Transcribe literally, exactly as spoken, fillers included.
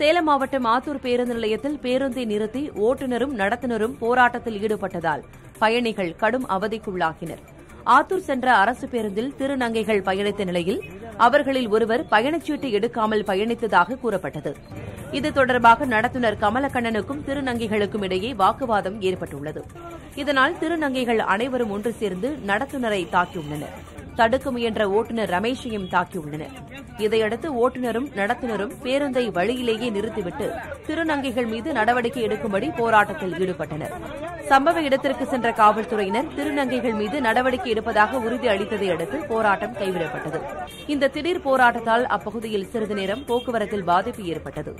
சேலம் மாவட்டம் ஆத்தூர் பேருந்து நிலையத்தில் பேருந்தை நிறுத்தி ஓட்டுநரும் நடத்துனரும் போராட்டத்தில் ஈடுபட்டதால் பயணிகள் கடும் அவதிக்குள்ளாகினர். ஆத்தூர் சென்ற அரசு பேருந்தில் திருநங்கைகள் பயணித்த நிலையில் அவர்களில் ஒருவர் பயணச்சீட்டு எடுக்காமல் பயணித்ததாக கூறப்பட்டது. இது தொடர்பாக நடத்துனர் கமலக்கண்ணனுக்கும் திருநங்கைகளுக்கும் இடையே வாக்குவாதம் ஏற்பட்டுள்ளது. இதனால் திருநங்கைகள் அனைவரும் ஒன்று சேர்ந்து நடத்துனரை தாக்கியுள்ளனர். தடுக்க முயன்ற ஓட்டுநர் ரமேஷையும் தாக்கியுள்ளனர். இதையடுத்து ஓட்டுநரும் நடத்துனரும் பேருந்தை வழியிலேயே நிறுத்திவிட்டு திருநங்கைகள் மீது நடவடிக்கை எடுக்கும்படி போராட்டத்தில் ஈடுபட்டனர். சம்பவ இடத்திற்கு சென்ற காவல்துறையினர் திருநங்கைகள் மீது நடவடிக்கை எடுப்பதாக உறுதி அளித்ததை அடுத்து போராட்டம் கைவிடப்பட்டது. இந்த திடீர் போராட்டத்தால் அப்பகுதியில் சிறிது நேரம் போக்குவரத்தில் பாதிப்பு ஏற்பட்டது.